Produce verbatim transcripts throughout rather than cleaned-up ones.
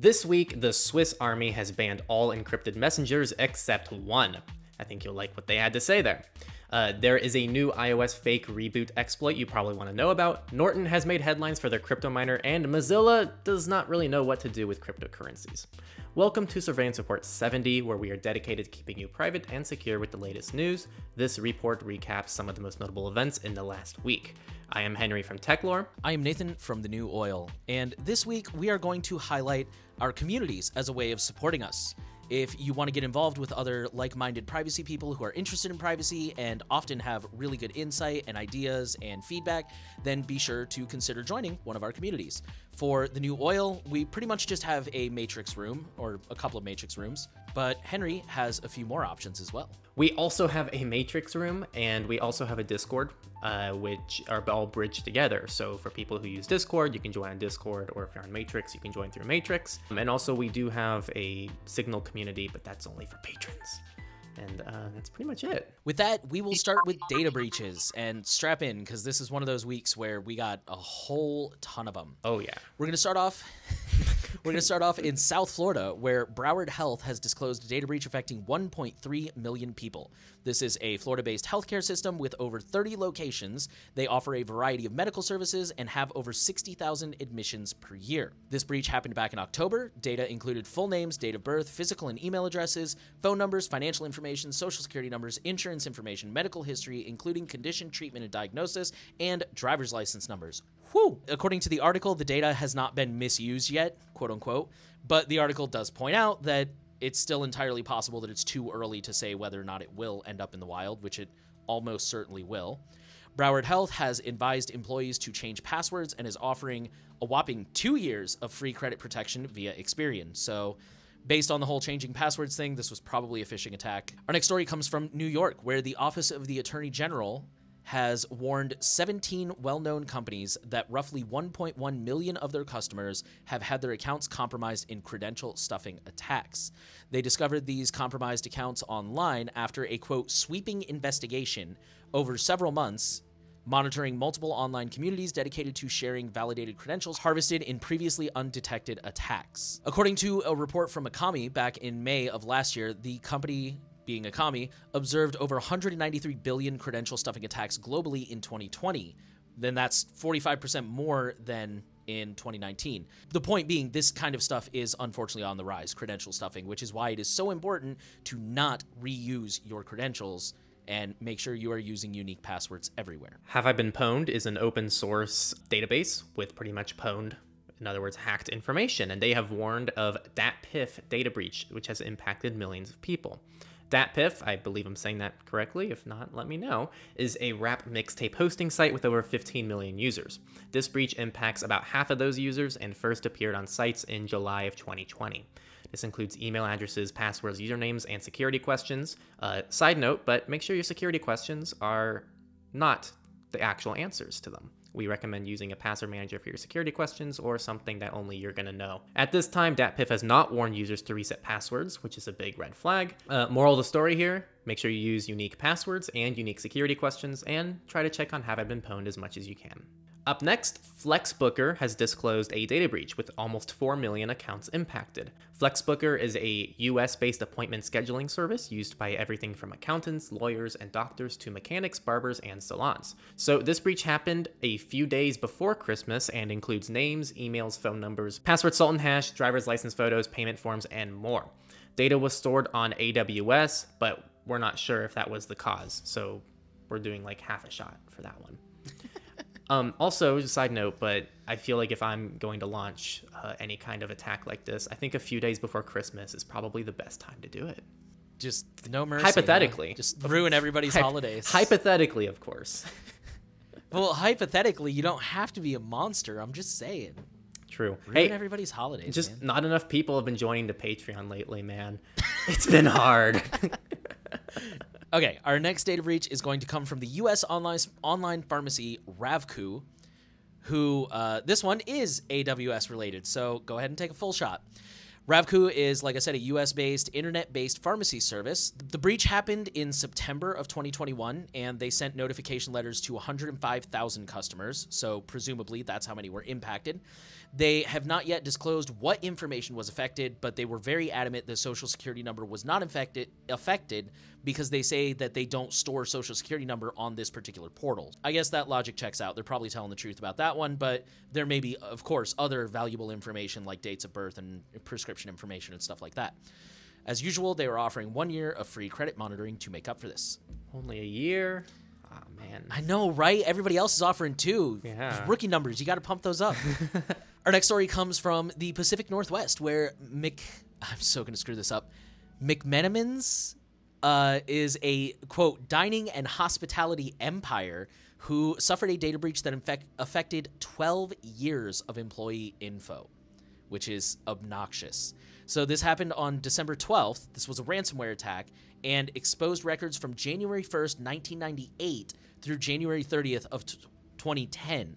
This week, the Swiss army has banned all encrypted messengers except one. I think you'll like what they had to say there. Uh, there is a new iOS fake reboot exploit you probably want to know about. Norton has made headlines for their crypto miner, and Mozilla does not really know what to do with cryptocurrencies. Welcome to Surveillance Report seventy, where we are dedicated to keeping you private and secure with the latest news. This report recaps some of the most notable events in the last week. I am Henry from Techlore. I am Nathan from The New Oil. And this week, we are going to highlight our communities as a way of supporting us. If you want to get involved with other like-minded privacy people who are interested in privacy and often have really good insight and ideas and feedback, then be sure to consider joining one of our communities. For The New Oil, we pretty much just have a Matrix room or a couple of Matrix rooms, but Henry has a few more options as well. We also have a Matrix room, and we also have a Discord, uh, which are all bridged together. So for people who use Discord, you can join on Discord, or if you're on Matrix, you can join through Matrix. And also we do have a Signal community, but that's only for patrons. And uh, that's pretty much it. With that, we will start with data breaches, and strap in, because this is one of those weeks where we got a whole ton of them. Oh yeah. We're gonna start off, we're gonna start off in South Florida, where Broward Health has disclosed a data breach affecting one point three million people. This is a Florida-based healthcare system with over thirty locations. They offer a variety of medical services and have over sixty thousand admissions per year. This breach happened back in October. Data included full names, date of birth, physical and email addresses, phone numbers, financial information, social security numbers, insurance information, medical history, including condition, treatment, and diagnosis, and driver's license numbers. Whew. According to the article, the data has not been misused yet, quote unquote, but the article does point out that it's still entirely possible that it's too early to say whether or not it will end up in the wild, which it almost certainly will. Broward Health has advised employees to change passwords and is offering a whopping two years of free credit protection via Experian. So based on the whole changing passwords thing, this was probably a phishing attack. Our next story comes from New York, where the Office of the Attorney General has warned seventeen well-known companies that roughly one point one million of their customers have had their accounts compromised in credential stuffing attacks. They discovered these compromised accounts online after a, quote, sweeping investigation over several months, monitoring multiple online communities dedicated to sharing validated credentials harvested in previously undetected attacks. According to a report from Akamai back in May of last year, the company, being Akamai, observed over one hundred ninety-three billion credential stuffing attacks globally in twenty twenty. Then that's forty-five percent more than in twenty nineteen. The point being, this kind of stuff is unfortunately on the rise, credential stuffing, which is why it is so important to not reuse your credentials and make sure you are using unique passwords everywhere. Have I Been Pwned is an open source database with pretty much pwned, in other words, hacked information, and they have warned of DatPiff data breach, which has impacted millions of people. DatPiff, I believe I'm saying that correctly, if not, let me know, is a rap mixtape hosting site with over fifteen million users. This breach impacts about half of those users and first appeared on sites in July of twenty twenty. This includes email addresses, passwords, usernames, and security questions. Uh, side note, but make sure your security questions are not the actual answers to them. We recommend using a password manager for your security questions or something that only you're gonna know. At this time, DatPiff has not warned users to reset passwords, which is a big red flag. Uh, moral of the story here, make sure you use unique passwords and unique security questions and try to check on Have I Been Pwned as much as you can. Up next, FlexBooker has disclosed a data breach with almost four million accounts impacted. FlexBooker is a U S-based appointment scheduling service used by everything from accountants, lawyers, and doctors to mechanics, barbers, and salons. So this breach happened a few days before Christmas and includes names, emails, phone numbers, password salt and hash, driver's license photos, payment forms, and more. Data was stored on A W S, but we're not sure if that was the cause, so we're doing like half a shot for that one. Um, also, just a side note, but I feel like if I'm going to launch uh, any kind of attack like this, I think a few days before Christmas is probably the best time to do it. Just no mercy. Hypothetically. You know? Just ruin everybody's Hy holidays. Hypothetically, of course. Well, hypothetically, you don't have to be a monster. I'm just saying. True. Ruin hey, everybody's holidays, Just man. Not enough people have been joining the Patreon lately, man. It's been hard. Okay, our next data breach is going to come from the U S online online pharmacy Ravku, who uh, this one is A W S related, so go ahead and take a full shot. Ravku is, like I said, a U S-based, internet-based pharmacy service. The breach happened in September of twenty twenty-one, and they sent notification letters to one hundred five thousand customers, so presumably that's how many were impacted. They have not yet disclosed what information was affected, but they were very adamant the social security number was not affected, affected because they say that they don't store social security number on this particular portal. I guess that logic checks out. They're probably telling the truth about that one, but there may be, of course, other valuable information like dates of birth and prescription information and stuff like that. As usual, they were offering one year of free credit monitoring to make up for this. Only a year? Oh, man. I know, right? Everybody else is offering two. Yeah. Rookie numbers. You got to pump those up. Our next story comes from the Pacific Northwest, where Mc... I'm so going to screw this up. McMenamins uh, is a, quote, dining and hospitality empire who suffered a data breach that in fact affected twelve years of employee info, which is obnoxious. So this happened on December twelfth. This was a ransomware attack and exposed records from January first, nineteen ninety-eight through January thirtieth of twenty ten.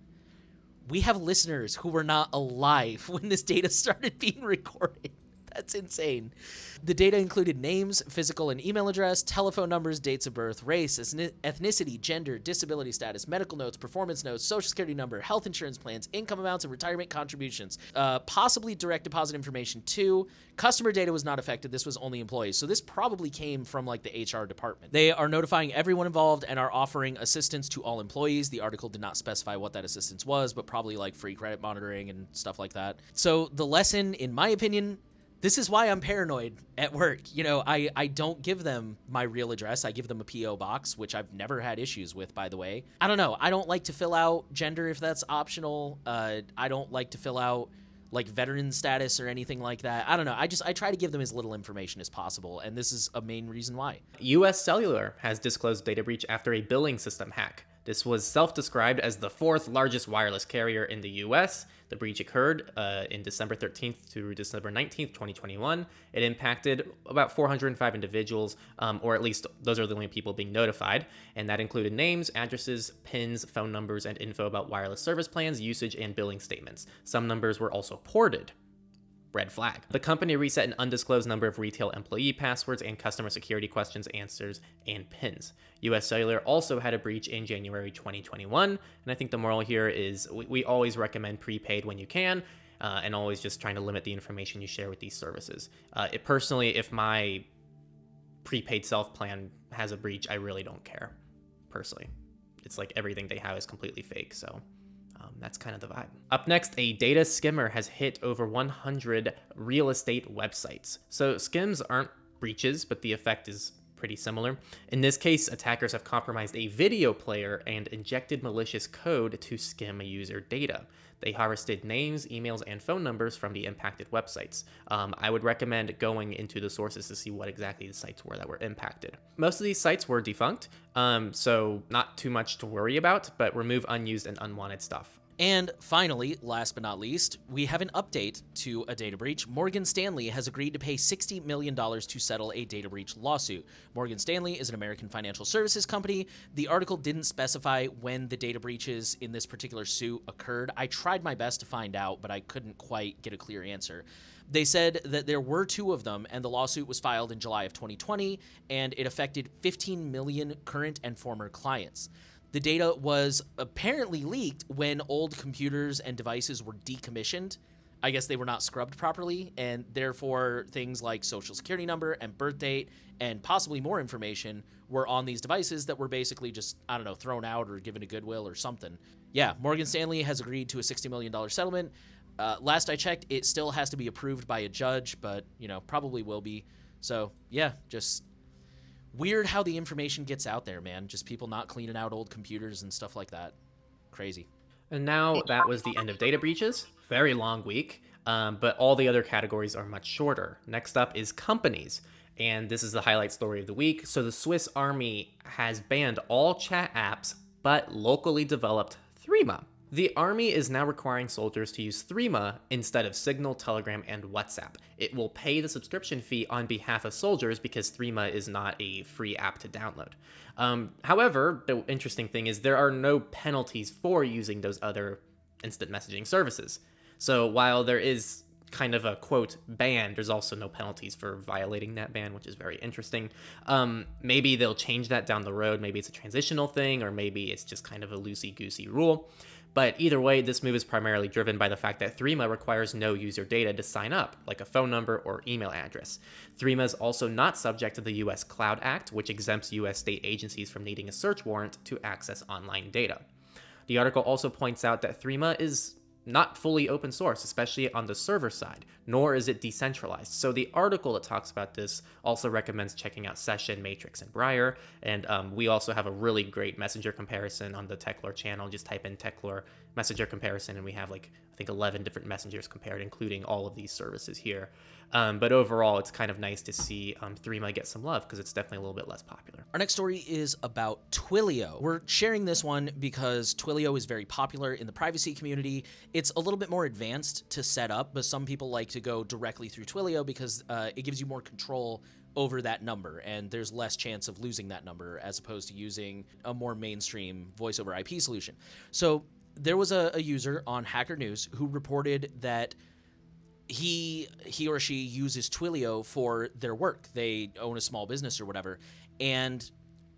We have listeners who were not alive when this data started being recorded. That's insane. The data included names, physical and email address, telephone numbers, dates of birth, race, ethnicity, gender, disability status, medical notes, performance notes, social security number, health insurance plans, income amounts, and retirement contributions. Uh, possibly direct deposit information too. Customer data was not affected. This was only employees. So this probably came from like the H R department. They are notifying everyone involved and are offering assistance to all employees. The article did not specify what that assistance was, but probably like free credit monitoring and stuff like that. So the lesson, in my opinion, this is why I'm paranoid at work. You know, I, I don't give them my real address. I give them a P O box, which I've never had issues with, by the way. I don't know. I don't like to fill out gender if that's optional. Uh, I don't like to fill out like veteran status or anything like that. I don't know. I just, I try to give them as little information as possible. And this is a main reason why. U S Cellular has disclosed data breach after a billing system hack. This was self-described as the fourth largest wireless carrier in the U S. The breach occurred uh, in December thirteenth through December nineteenth, twenty twenty-one. It impacted about four hundred five individuals, um, or at least those are the only people being notified. And that included names, addresses, pins, phone numbers, and info about wireless service plans, usage, and billing statements. Some numbers were also ported. Red flag. The company reset an undisclosed number of retail employee passwords and customer security questions, answers, and pins. U S Cellular also had a breach in January twenty twenty-one, and I think the moral here is we, we always recommend prepaid when you can, uh, and always just trying to limit the information you share with these services. Uh, it, personally, if my prepaid self plan has a breach, I really don't care, personally. It's like everything they have is completely fake, so... Um, that's kind of the vibe. Up next, a data skimmer has hit over one hundred real estate websites. So skims aren't breaches, but the effect is pretty similar. In this case, attackers have compromised a video player and injected malicious code to skim user data. They harvested names, emails, and phone numbers from the impacted websites. Um, I would recommend going into the sources to see what exactly the sites were that were impacted. Most of these sites were defunct, um, so not too much to worry about, but remove unused and unwanted stuff. And finally, last but not least, we have an update to a data breach. Morgan Stanley has agreed to pay sixty million dollars to settle a data breach lawsuit. Morgan Stanley is an American financial services company. The article didn't specify when the data breaches in this particular suit occurred. I tried my best to find out, but I couldn't quite get a clear answer. They said that there were two of them, and the lawsuit was filed in July of twenty twenty, and it affected fifteen million current and former clients. The data was apparently leaked when old computers and devices were decommissioned. I guess they were not scrubbed properly, and therefore things like social security number and birth date and possibly more information were on these devices that were basically just, I don't know, thrown out or given to Goodwill or something. Yeah, Morgan Stanley has agreed to a sixty million dollars settlement. Uh, last I checked, it still has to be approved by a judge, but, you know, probably will be. So, yeah, just... weird how the information gets out there, man. Just people not cleaning out old computers and stuff like that. Crazy. And now that was the end of data breaches. Very long week, um, but all the other categories are much shorter. Next up is companies. And this is the highlight story of the week. So the Swiss Army has banned all chat apps, but locally developed Threema. The Army is now requiring soldiers to use Threema instead of Signal, Telegram, and WhatsApp. It will pay the subscription fee on behalf of soldiers because Threema is not a free app to download. Um, however, the interesting thing is there are no penalties for using those other instant messaging services. So while there is kind of a quote ban. There's also no penalties for violating that ban, which is very interesting. Um, maybe they'll change that down the road. Maybe it's a transitional thing, or maybe it's just kind of a loosey-goosey rule. But either way, this move is primarily driven by the fact that Threema requires no user data to sign up, like a phone number or email address. Threema is also not subject to the U S Cloud Act, which exempts U S state agencies from needing a search warrant to access online data. The article also points out that Threema is not fully open source, especially on the server side, nor is it decentralized. So the article that talks about this also recommends checking out Session, Matrix, and Briar. And um, we also have a really great Messenger comparison on the Techlore channel. Just type in Techlore Messenger comparison, and we have like, I think eleven different messengers compared, including all of these services here. Um, but overall, it's kind of nice to see um, Threema get some love because it's definitely a little bit less popular. Our next story is about Twilio. We're sharing this one because Twilio is very popular in the privacy community. It's a little bit more advanced to set up, but some people like to go directly through Twilio because uh, it gives you more control over that number, and there's less chance of losing that number as opposed to using a more mainstream voice over I P solution. So there was a, a user on Hacker News who reported that he he or she uses Twilio for their work. They own a small business or whatever. And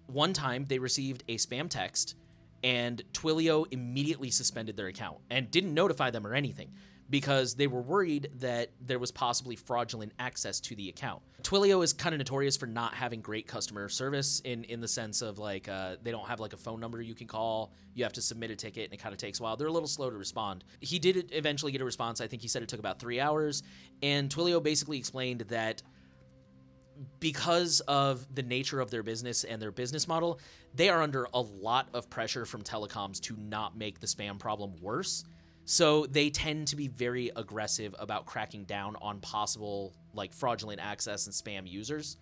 one time they received a spam text, and Twilio immediately suspended their account and didn't notify them or anything because they were worried that there was possibly fraudulent access to the account. Twilio is kind of notorious for not having great customer service in, in the sense of like, uh, they don't have like a phone number you can call, you have to submit a ticket, and it kind of takes a while. They're a little slow to respond. He did eventually get a response. I think he said it took about three hours. And Twilio basically explained that because of the nature of their business and their business model, they are under a lot of pressure from telecoms to not make the spam problem worse. So they tend to be very aggressive about cracking down on possible like fraudulent access and spam users.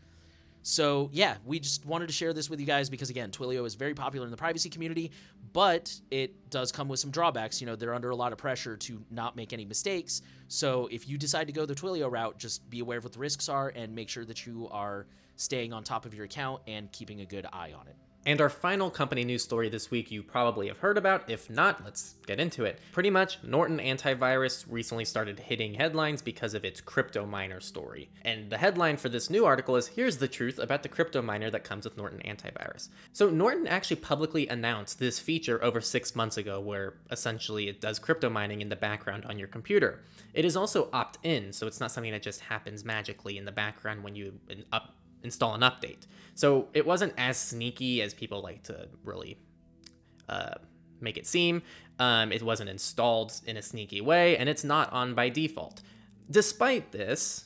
So yeah, we just wanted to share this with you guys because again, Twilio is very popular in the privacy community, but it does come with some drawbacks. You know, they're under a lot of pressure to not make any mistakes. So if you decide to go the Twilio route, just be aware of what the risks are and make sure that you are staying on top of your account and keeping a good eye on it. And our final company news story this week you probably have heard about. If not, let's get into it. Pretty much, Norton antivirus recently started hitting headlines because of its crypto miner story. And the headline for this new article is, here's the truth about the crypto miner that comes with Norton antivirus. So Norton actually publicly announced this feature over six months ago where essentially it does crypto mining in the background on your computer. It is also opt-in, so it's not something that just happens magically in the background when you up install an update. So it wasn't as sneaky as people like to really uh, make it seem. Um, it wasn't installed in a sneaky way, and it's not on by default. Despite this,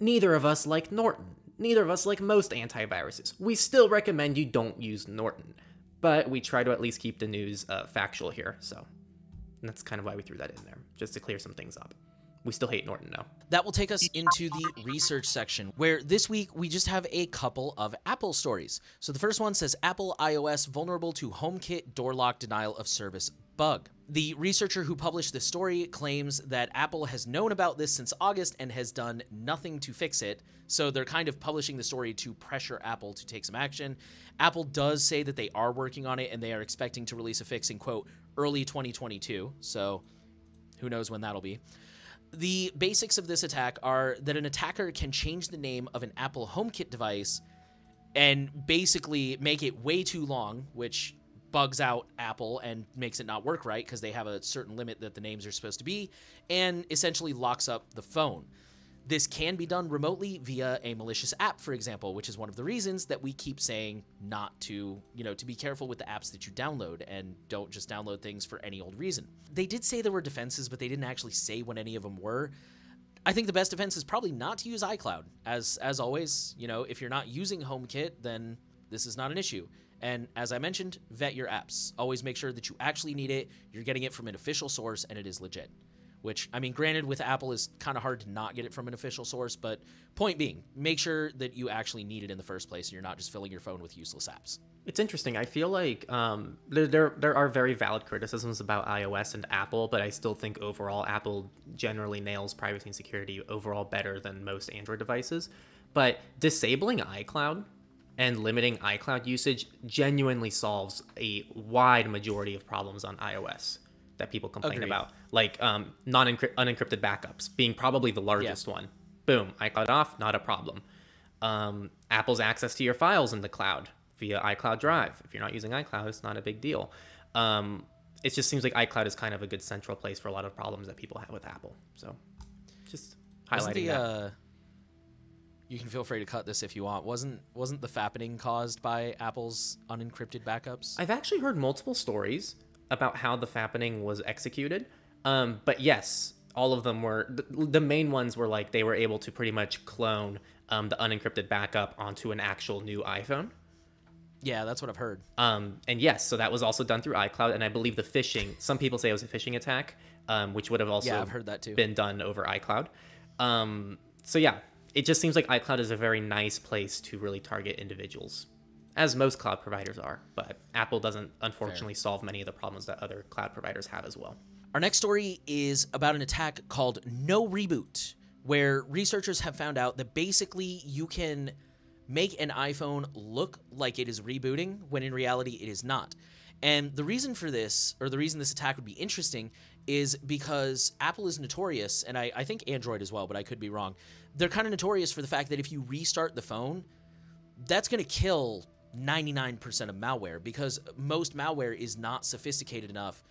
neither of us like Norton. Neither of us like most antiviruses. We still recommend you don't use Norton, but we try to at least keep the news uh, factual here. So that's kind of why we threw that in there, just to clear some things up. We still hate Norton, though. That will take us into the research section, where this week we just have a couple of Apple stories. So the first one says Apple iOS vulnerable to HomeKit door lock denial of service bug. The researcher who published this story claims that Apple has known about this since August and has done nothing to fix it. So they're kind of publishing the story to pressure Apple to take some action. Apple does say that they are working on it and they are expecting to release a fix in, quote, early twenty twenty-two. So who knows when that'll be. The basics of this attack are that an attacker can change the name of an Apple HomeKit device and basically make it way too long, which bugs out Apple and makes it not work right because they have a certain limit that the names are supposed to be, and essentially locks up the phone. This can be done remotely via a malicious app, for example, which is one of the reasons that we keep saying not to, you know, to be careful with the apps that you download and don't just download things for any old reason. They did say there were defenses, but they didn't actually say what any of them were. I think the best defense is probably not to use iCloud. As, as always, you know, if you're not using HomeKit, then this is not an issue. And as I mentioned, vet your apps. Always make sure that you actually need it, you're getting it from an official source, and it is legit. Which, I mean, granted, with Apple, is kind of hard to not get it from an official source, but point being, make sure that you actually need it in the first place and you're not just filling your phone with useless apps. It's interesting. I feel like um, there, there there are very valid criticisms about iOS and Apple, but I still think overall Apple generally nails privacy and security overall better than most Android devices. But disabling iCloud and limiting iCloud usage genuinely solves a wide majority of problems on iOS. that people complain Agreed. about, like um, non unencrypted backups being probably the largest yeah. one. Boom, iCloud off, not a problem. Um, Apple's access to your files in the cloud via iCloud Drive. If you're not using iCloud, it's not a big deal. Um, it just seems like iCloud is kind of a good central place for a lot of problems that people have with Apple. So just highlighting the, that. Uh, you can feel free to cut this if you want. Wasn't wasn't the fappening caused by Apple's unencrypted backups? I've actually heard multiple stories about how the fappening was executed. Um, but yes, all of them were, the, the main ones were like, they were able to pretty much clone um, the unencrypted backup onto an actual new iPhone. Yeah, that's what I've heard. Um, and yes, so that was also done through iCloud. And I believe the phishing, some people say it was a phishing attack, um, which would have also yeah, I've heard that too. been done over iCloud. Um, so yeah, it just seems like iCloud is a very nice place to really target individuals, as most cloud providers are, but Apple doesn't, unfortunately, Fair. solve many of the problems that other cloud providers have as well. Our next story is about an attack called No Reboot, where researchers have found out that basically you can make an iPhone look like it is rebooting when in reality it is not. And the reason for this, or the reason this attack would be interesting, is because Apple is notorious, and I, I think Android as well, but I could be wrong. They're kind of notorious for the fact that if you restart the phone, that's going to kill ninety-nine percent of malware, because most malware is not sophisticated enough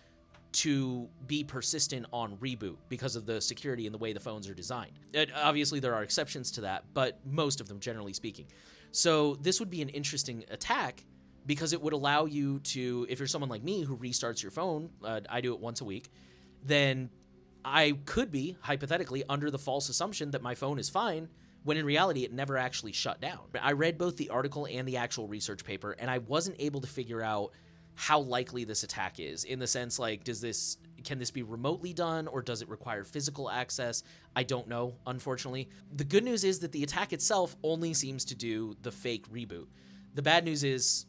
to be persistent on reboot because of the security and the way the phones are designed. And obviously, there are exceptions to that, but most of them, generally speaking. So this would be an interesting attack because it would allow you to, if you're someone like me who restarts your phone, uh, I do it once a week, then I could be, hypothetically, under the false assumption that my phone is fine, when in reality, it never actually shut down. But I read both the article and the actual research paper, and I wasn't able to figure out how likely this attack is, in the sense, like, does this, can this be remotely done, or does it require physical access? I don't know, unfortunately. The good news is that the attack itself only seems to do the fake reboot. The bad news is,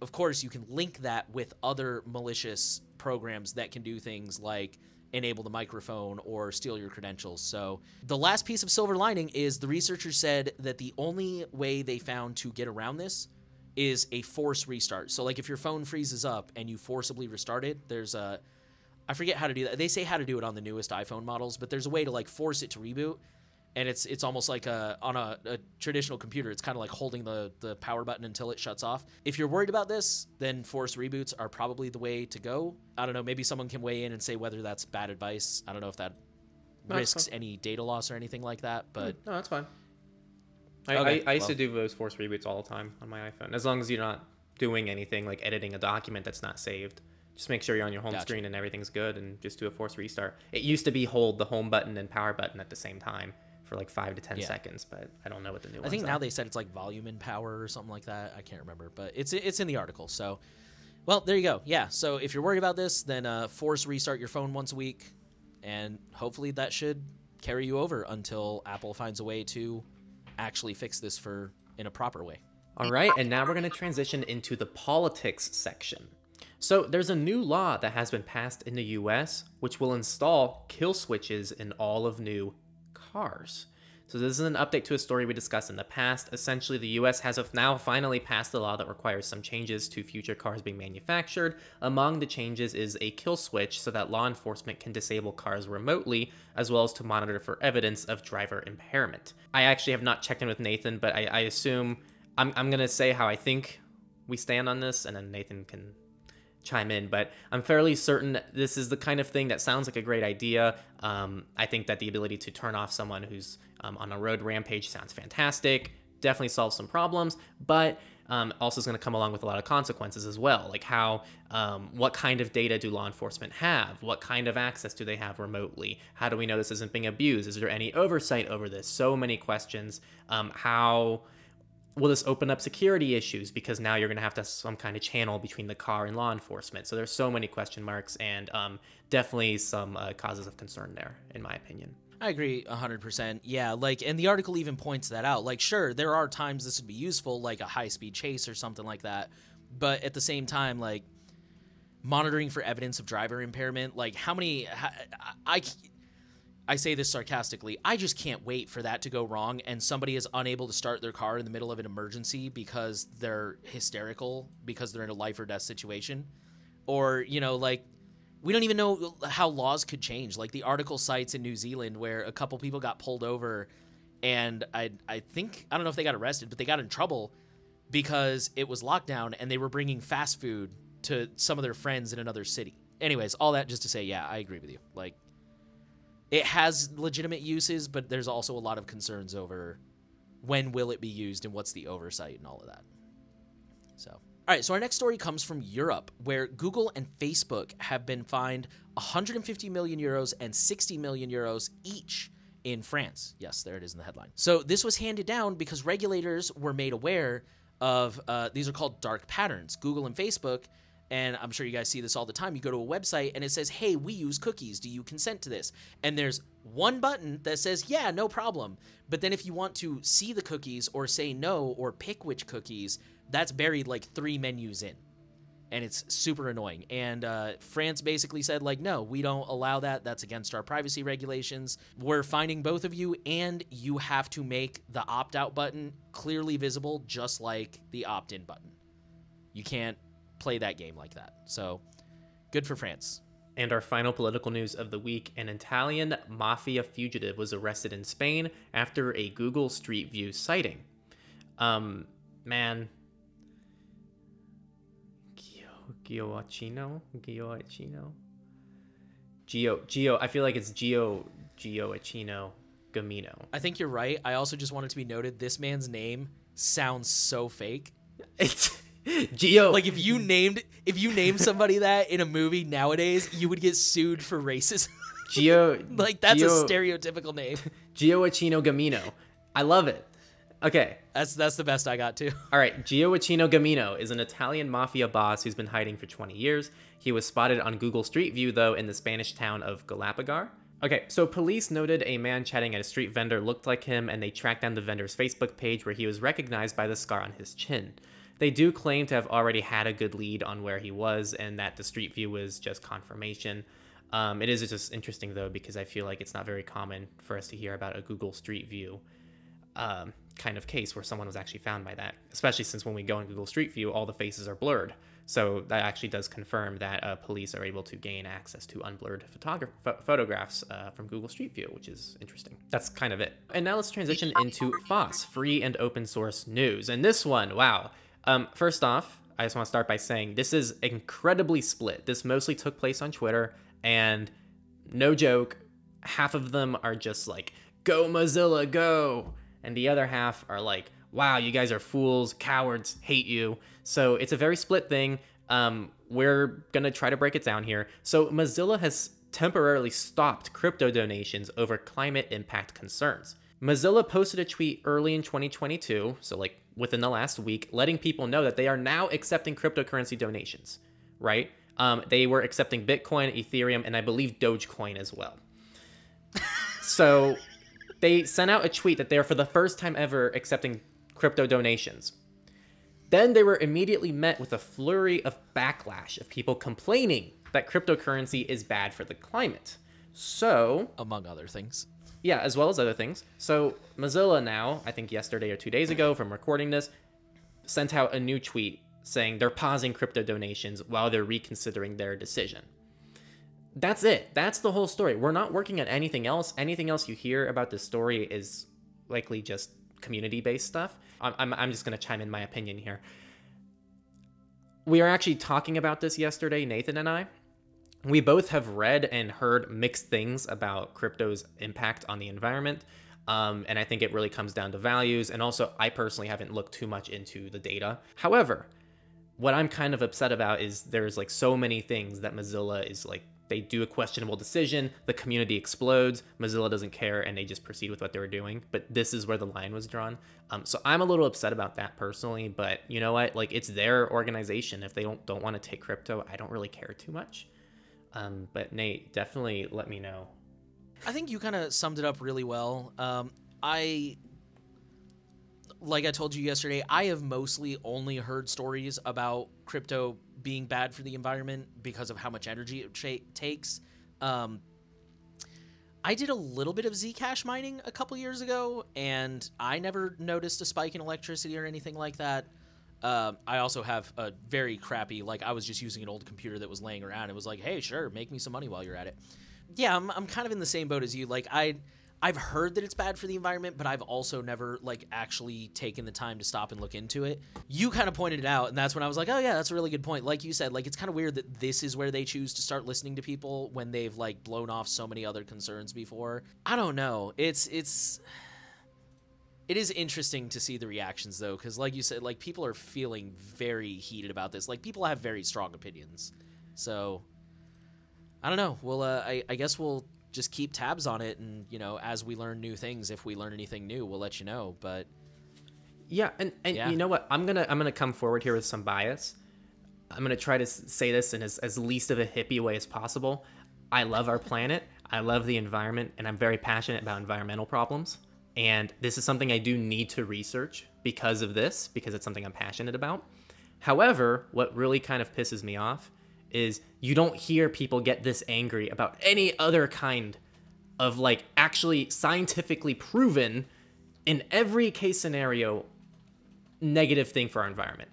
of course, you can link that with other malicious programs that can do things like enable the microphone or steal your credentials. So the last piece of silver lining is the researchers said that the only way they found to get around this is a force restart. So like if your phone freezes up and you forcibly restart it, there's a, I forget how to do that. They say how to do it on the newest iPhone models, but there's a way to like force it to reboot. And it's it's almost like a, on a, a traditional computer, it's kind of like holding the, the power button until it shuts off. If you're worried about this, then forced reboots are probably the way to go. I don't know, maybe someone can weigh in and say whether that's bad advice. I don't know if that no, risks any data loss or anything like that, but... No, that's fine. I, okay, I, I used well. to do those forced reboots all the time on my iPhone. As long as you're not doing anything, like editing a document that's not saved. Just make sure you're on your home gotcha. screen and everything's good, and just do a forced restart. It used to be hold the home button and power button at the same time for like five to ten yeah. seconds, but I don't know what the new. I ones think now are. They said it's like volume and power or something like that. I can't remember, but it's it's in the article. So, well, there you go. Yeah. So if you're worried about this, then uh, force restart your phone once a week, and hopefully that should carry you over until Apple finds a way to actually fix this for in a proper way. All right, and now we're going to transition into the politics section. So there's a new law that has been passed in the U S, which will install kill switches in all of new cars. So this is an update to a story we discussed in the past. Essentially, the U S has now finally passed a law that requires some changes to future cars being manufactured. Among the changes is a kill switch so that law enforcement can disable cars remotely, as well as to monitor for evidence of driver impairment. I actually have not checked in with Nathan, but I, I assume I'm, I'm going to say how I think we stand on this, and then Nathan can chime in, but I'm fairly certain that this is the kind of thing that sounds like a great idea. Um, I think that the ability to turn off someone who's um, on a road rampage sounds fantastic, definitely solves some problems, but um, also is going to come along with a lot of consequences as well. Like how, um, what kind of data do law enforcement have? What kind of access do they have remotely? How do we know this isn't being abused? Is there any oversight over this? So many questions. Um, how will this open up security issues? Because now you're going to have to have some kind of channel between the car and law enforcement. So there's so many question marks, and um, definitely some uh, causes of concern there, in my opinion. I agree one hundred percent. Yeah, like, and the article even points that out. Like, sure, there are times this would be useful, like a high-speed chase or something like that. But at the same time, like, monitoring for evidence of driver impairment, like, how many... I, I I say this sarcastically, I just can't wait for that to go wrong and somebody is unable to start their car in the middle of an emergency because they're hysterical, because they're in a life or death situation. Or, you know, like we don't even know how laws could change. Like the article cites in New Zealand where a couple people got pulled over, and I I think, I don't know if they got arrested, but they got in trouble because it was lockdown and they were bringing fast food to some of their friends in another city. Anyways, all that just to say, yeah, I agree with you. Like, it has legitimate uses, but there's also a lot of concerns over when will it be used and what's the oversight and all of that. So, all right, so our next story comes from Europe, where Google and Facebook have been fined one hundred fifty million euros and sixty million euros each in France. Yes, there it is in the headline. So this was handed down because regulators were made aware of, uh, these are called dark patterns. Google and Facebook, and I'm sure you guys see this all the time, you go to a website and it says, hey, we use cookies, do you consent to this? And there's one button that says, yeah, no problem. But then if you want to see the cookies or say no or pick which cookies, that's buried like three menus in. And it's super annoying. And uh, France basically said, like, no, we don't allow that. That's against our privacy regulations. We're fining both of you, and you have to make the opt-out button clearly visible, just like the opt-in button. You can't play that game like that. So good for France. And our final political news of the week, an Italian mafia fugitive was arrested in Spain after a Google Street View sighting. Um, man. Gioacchino, Gioacchino, Gio, Gio. I feel like it's Gio, Gioacchino Gammino. I think you're right. I also just wanted to be noted, this man's name sounds so fake. It's Gio. Like if you named, if you named somebody that in a movie nowadays, you would get sued for racism. Gio. Like that's Gio, a stereotypical name. Gioacchino Gammino. I love it. Okay. That's that's the best I got too. All right. Gioacchino Gammino is an Italian mafia boss who's been hiding for twenty years. He was spotted on Google Street View, though, in the Spanish town of Galapagar. Okay, so police noted a man chatting at a street vendor looked like him, and they tracked down the vendor's Facebook page where he was recognized by the scar on his chin. They do claim to have already had a good lead on where he was and that the Street View was just confirmation. Um, it is just interesting, though, because I feel like it's not very common for us to hear about a Google Street View Um, kind of case where someone was actually found by that, especially since when we go in Google Street View, all the faces are blurred. So that actually does confirm that uh, police are able to gain access to unblurred photogra- photographs uh, from Google Street View, which is interesting. That's kind of it. And now let's transition into F O S S, free and open source news. And this one, wow. Um, first off, I just want to start by saying this is incredibly split. This mostly took place on Twitter, and no joke, half of them are just like, go Mozilla, go. And the other half are like, wow, you guys are fools, cowards, hate you. So it's a very split thing. Um, we're going to try to break it down here. So Mozilla has temporarily stopped crypto donations over climate impact concerns. Mozilla posted a tweet early in twenty twenty-two, so like within the last week, letting people know that they are now accepting cryptocurrency donations, right? Um, they were accepting Bitcoin, Ethereum, and I believe Dogecoin as well. So... they sent out a tweet that they're for the first time ever accepting crypto donations. Then they were immediately met with a flurry of backlash of people complaining that cryptocurrency is bad for the climate. So, among other things. Yeah, as well as other things. So Mozilla now, I think yesterday or two days ago from recording this, sent out a new tweet saying they're pausing crypto donations while they're reconsidering their decision. That's it. That's the whole story. We're not working on anything else. Anything else you hear about this story is likely just community-based stuff. I'm, I'm, I'm just going to chime in my opinion here. We are actually talking about this yesterday, Nathan and I. We both have read and heard mixed things about crypto's impact on the environment. Um, and I think it really comes down to values. And also, I personally haven't looked too much into the data. However, what I'm kind of upset about is there's like so many things that Mozilla is like, they do a questionable decision, the community explodes, Mozilla doesn't care, and they just proceed with what they were doing. But this is where the line was drawn. Um, so I'm a little upset about that personally, but you know what? Like, it's their organization. If they don't don't want to take crypto, I don't really care too much. Um, but Nate, definitely let me know. I think you kind of summed it up really well. Um, I, like I told you yesterday, I have mostly only heard stories about crypto being bad for the environment because of how much energy it tra- takes. Um, I did a little bit of Zcash mining a couple years ago, and I never noticed a spike in electricity or anything like that. Um, I also have a very crappy, like, I was just using an old computer that was laying around. It was like, hey, sure, make me some money while you're at it. Yeah, I'm, I'm kind of in the same boat as you. Like, I, I've heard that it's bad for the environment, but I've also never, like, actually taken the time to stop and look into it. You kind of pointed it out, and that's when I was like, oh, yeah, that's a really good point. Like you said, like, it's kind of weird that this is where they choose to start listening to people when they've, like, blown off so many other concerns before. I don't know. It's, it's... It is interesting to see the reactions, though, because like you said, like, people are feeling very heated about this. Like, people have very strong opinions. So, I don't know. Well, uh, I, I guess we'll just keep tabs on it, and, you know, as we learn new things, if we learn anything new, we'll let you know. But yeah, and, and yeah. you know what? I'm gonna I'm gonna come forward here with some bias. I'm gonna try to say this in as, as least of a hippie way as possible. I love our planet. I love the environment, and I'm very passionate about environmental problems. And this is something I do need to research because of this, because it's something I'm passionate about. However, what really kind of pisses me off is you don't hear people get this angry about any other kind of, like, actually scientifically proven, in every case scenario, negative thing for our environment.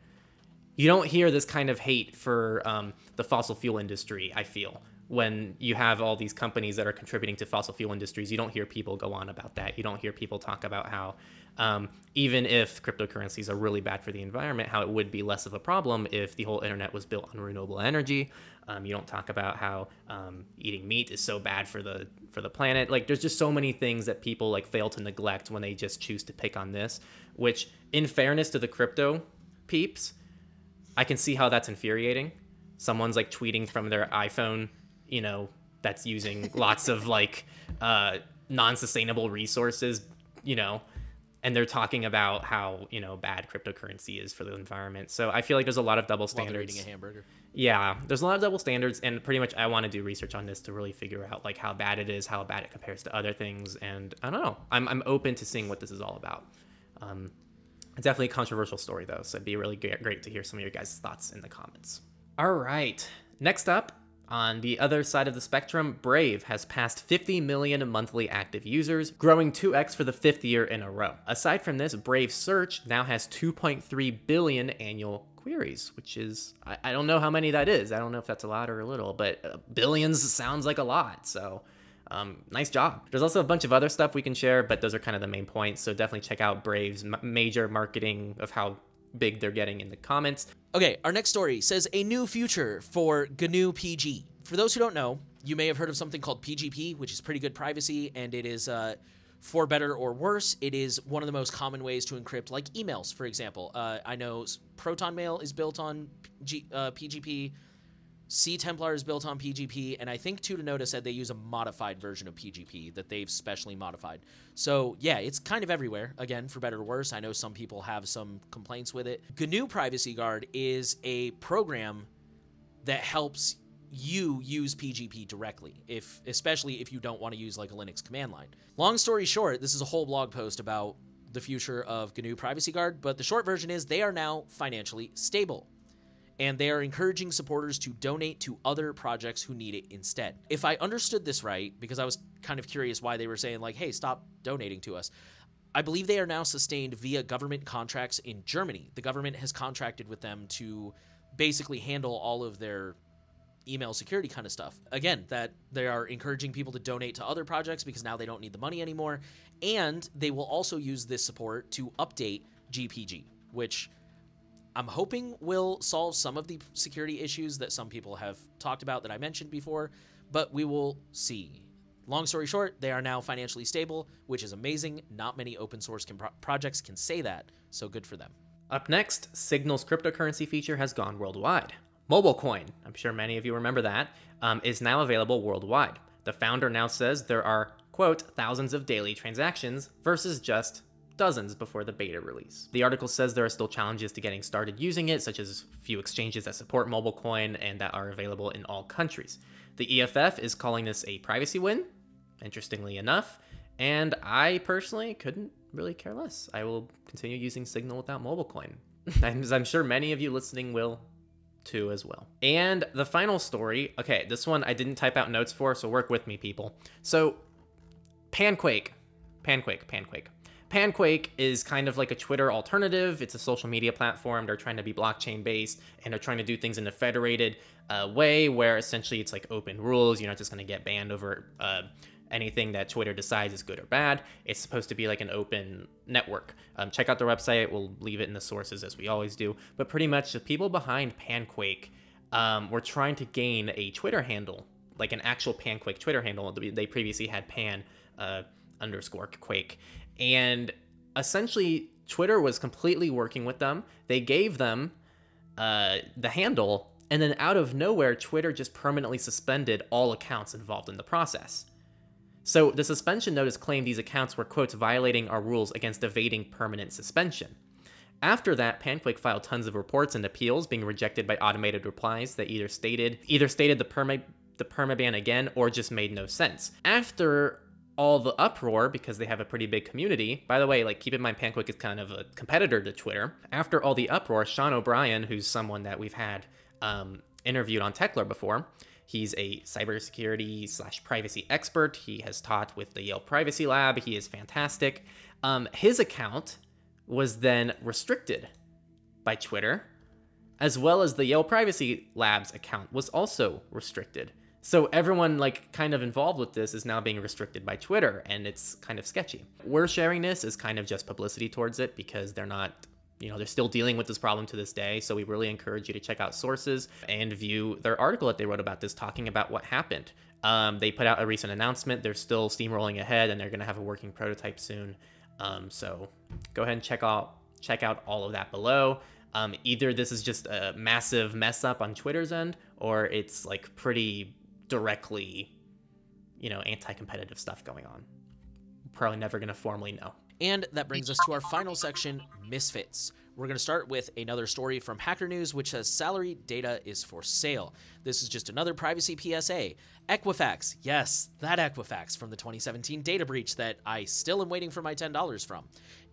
You don't hear this kind of hate for um, the fossil fuel industry, I feel. When you have all these companies that are contributing to fossil fuel industries, you don't hear people go on about that. You don't hear people talk about how, um, even if cryptocurrencies are really bad for the environment, how it would be less of a problem if the whole internet was built on renewable energy. Um, you don't talk about how um, eating meat is so bad for the for the planet. Like, there's just so many things that people, like, fail to neglect when they just choose to pick on this. Which, in fairness to the crypto peeps, I can see how that's infuriating. Someone's, like, tweeting from their iPhone, you know, that's using lots of, like, uh, non-sustainable resources, you know, and they're talking about how, you know, bad cryptocurrency is for the environment. So I feel like there's a lot of double standards. While they're eating a hamburger. Yeah, there's a lot of double standards, and pretty much I want to do research on this to really figure out, like, how bad it is, how bad it compares to other things, and I don't know. I'm, I'm open to seeing what this is all about. Um, it's definitely a controversial story, though, so it'd be really great to hear some of your guys' thoughts in the comments. All right, next up, on the other side of the spectrum, Brave has passed fifty million monthly active users, growing two X for the fifth year in a row. Aside from this, Brave Search now has two point three billion annual queries, which is, I, I don't know how many that is. I don't know if that's a lot or a little, but uh, billions sounds like a lot, so um, nice job. There's also a bunch of other stuff we can share, but those are kind of the main points, so definitely check out Brave's m- major marketing of how big they're getting in the comments. Okay, our next story says a new future for G N U P G. For those who don't know, you may have heard of something called P G P, which is pretty good privacy, and it is, uh, for better or worse, it is one of the most common ways to encrypt, like, emails, for example. Uh, I know Proton Mail is built on P G P, C-Templar is built on P G P, and I think Tutanota said they use a modified version of P G P that they've specially modified. So, yeah, it's kind of everywhere, again, for better or worse. I know some people have some complaints with it. G N U Privacy Guard is a program that helps you use P G P directly, if especially if you don't want to use, like, a Linux command line. Long story short, this is a whole blog post about the future of G N U Privacy Guard, but the short version is they are now financially stable, and they are encouraging supporters to donate to other projects who need it instead. If I understood this right, because I was kind of curious why they were saying, like, hey, stop donating to us, I believe they are now sustained via government contracts in Germany. The government has contracted with them to basically handle all of their email security kind of stuff. Again, that they are encouraging people to donate to other projects because now they don't need the money anymore, and they will also use this support to update G P G, which I'm hoping will solve some of the security issues that some people have talked about that I mentioned before, but we will see. Long story short, they are now financially stable, which is amazing. Not many open source can pro- projects can say that, so good for them. Up next, Signal's cryptocurrency feature has gone worldwide. Mobilecoin, I'm sure many of you remember that, um, is now available worldwide. The founder now says there are, quote, thousands of daily transactions versus just dozens before the beta release. The article says there are still challenges to getting started using it, such as few exchanges that support Mobilecoin and that are available in all countries. The E F F is calling this a privacy win, interestingly enough, and I personally couldn't really care less. I will continue using Signal without Mobilecoin. As I'm sure many of you listening will too as well. And the final story, okay, this one I didn't type out notes for, so work with me, people. So, PanQuake, PanQuake, PanQuake. PanQuake is kind of like a Twitter alternative. It's a social media platform. They're trying to be blockchain based, and they're trying to do things in a federated uh, way where essentially it's like open rules. You're not just going to get banned over uh, anything that Twitter decides is good or bad. It's supposed to be like an open network. Um, check out their website. We'll leave it in the sources as we always do. But pretty much the people behind PanQuake um, were trying to gain a Twitter handle, like an actual PanQuake Twitter handle. They previously had Pan uh, underscore Quake. And essentially, Twitter was completely working with them. They gave them uh, the handle. And then out of nowhere, Twitter just permanently suspended all accounts involved in the process. So the suspension notice claimed these accounts were, quote, violating our rules against evading permanent suspension. After that, PanQuake filed tons of reports and appeals, being rejected by automated replies that either stated either stated the perma the permaban again or just made no sense. After all the uproar, because they have a pretty big community. By the way, like, keep in mind, PanQuake is kind of a competitor to Twitter. After all the uproar, Sean O'Brien, who's someone that we've had um, interviewed on Techlore before, he's a cybersecurity slash privacy expert. He has taught with the Yale Privacy Lab. He is fantastic. Um, his account was then restricted by Twitter, as well as the Yale Privacy Lab's account was also restricted. So everyone like kind of involved with this is now being restricted by Twitter, and it's kind of sketchy. We're sharing this as kind of just publicity towards it because they're not, you know, they're still dealing with this problem to this day. So we really encourage you to check out sources and view their article that they wrote about this, talking about what happened. Um, they put out a recent announcement. They're still steamrolling ahead, and they're going to have a working prototype soon. Um, so go ahead and check out, check out all of that below. Um, either this is just a massive mess up on Twitter's end, or it's like pretty directly, you know, anti-competitive stuff going on. Probably never going to formally know. And that brings us to our final section, Misfits. We're going to start with another story from Hacker News, which says salary data is for sale. This is just another privacy P S A. Equifax. Yes, that Equifax from the twenty seventeen data breach that I still am waiting for my ten dollars from,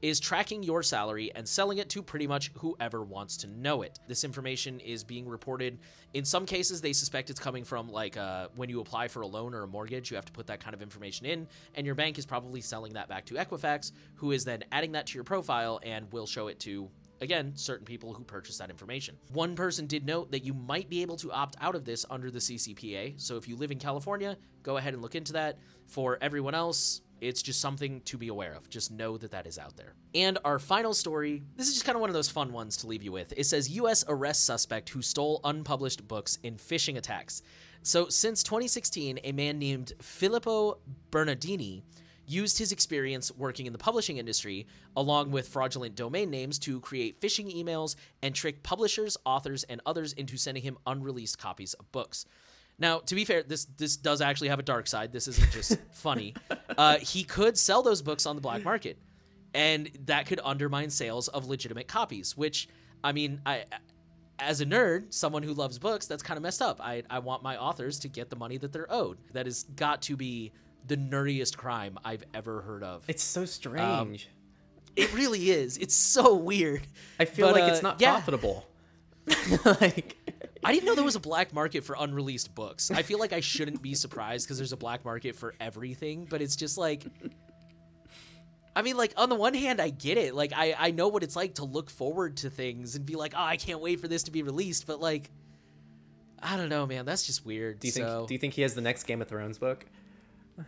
is tracking your salary and selling it to pretty much whoever wants to know it. This information is being reported. In some cases, they suspect it's coming from like uh, when you apply for a loan or a mortgage, you have to put that kind of information in, and your bank is probably selling that back to Equifax, who is then adding that to your profile and will show it to, again, certain people who purchase that information. One person did note that you might be able to opt out of this under the C C P A. So if you live in California, go ahead and look into that. For everyone else, it's just something to be aware of. Just know that that is out there. And our final story, this is just kind of one of those fun ones to leave you with. It says U S arrests suspect who stole unpublished books in phishing attacks. So since twenty sixteen, a man named Filippo Bernardini used his experience working in the publishing industry, along with fraudulent domain names, to create phishing emails and trick publishers, authors, and others into sending him unreleased copies of books. Now, to be fair, this this does actually have a dark side. This isn't just funny. Uh, he could sell those books on the black market, and that could undermine sales of legitimate copies, which, I mean, I... as a nerd, someone who loves books, that's kind of messed up. I, I want my authors to get the money that they're owed. That has got to be the nerdiest crime I've ever heard of. It's so strange. Um, it really is. It's so weird. I feel but, like uh, it's not yeah. profitable. Like, I didn't know there was a black market for unreleased books. I feel like I shouldn't be surprised because there's a black market for everything, but it's just like, I mean, like, on the one hand, I get it. Like, I, I know what it's like to look forward to things and be like, oh, I can't wait for this to be released. But, like, I don't know, man. That's just weird. Do you, so... think, do you think he has the next Game of Thrones book? I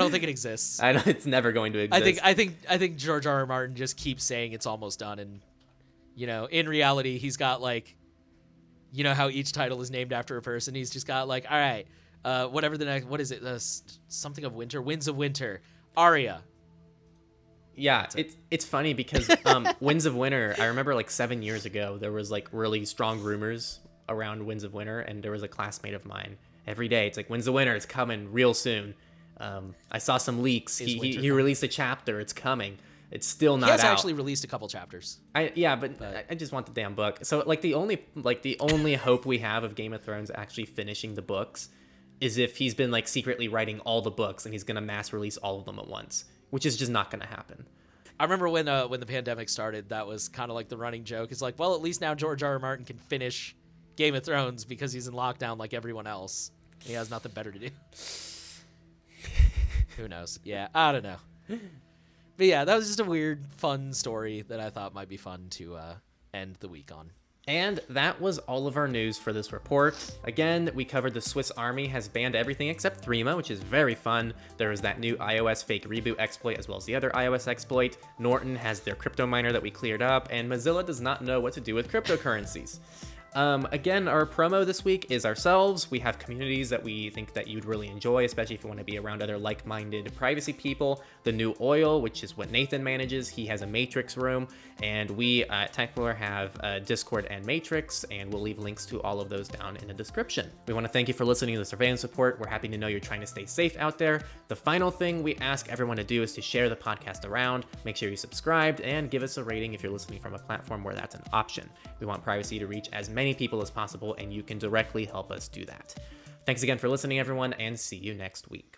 don't think it exists. I don't, it's never going to exist. I think I think I think George R R Martin just keeps saying it's almost done, and you know, in reality, he's got like, you know how each title is named after a person. He's just got like, all right, uh, whatever the next, what is it, uh, something of winter, Winds of Winter, Aria. Yeah, it. it's it's funny because um, Winds of Winter. I remember like seven years ago, there was like really strong rumors around Winds of Winter, and there was a classmate of mine. Every day, it's like, when's the winter? It's coming real soon. Um, I saw some leaks. He, he, he released a chapter. It's coming. It's still not out. He has out. actually released a couple chapters. I, yeah, but, but I just want the damn book. So like the only like the only hope we have of Game of Thrones actually finishing the books is if he's been like secretly writing all the books and he's going to mass release all of them at once, which is just not going to happen. I remember when uh, when the pandemic started, that was kind of like the running joke. It's like, well, at least now George R R Martin can finish Game of Thrones because he's in lockdown like everyone else. He has nothing better to do. Who knows? Yeah, I don't know. But yeah, that was just a weird, fun story that I thought might be fun to uh, end the week on. And that was all of our news for this report. Again, we covered the Swiss Army has banned everything except Threema, which is very fun. There was that new iOS fake reboot exploit as well as the other iOS exploit. Norton has their crypto miner that we cleared up, and Mozilla does not know what to do with cryptocurrencies. Um, again, our promo this week is ourselves. We have communities that we think that you'd really enjoy, especially if you want to be around other like-minded privacy people. The New Oil, which is what Nathan manages. He has a Matrix room, and we uh, at Techlore have uh, Discord and Matrix, and we'll leave links to all of those down in the description. We want to thank you for listening to the surveillance report. We're happy to know you're trying to stay safe out there. The final thing we ask everyone to do is to share the podcast around, make sure you subscribed, and give us a rating if you're listening from a platform where that's an option. We want privacy to reach as many people as possible, and you can directly help us do that. Thanks again for listening, everyone, and see you next week.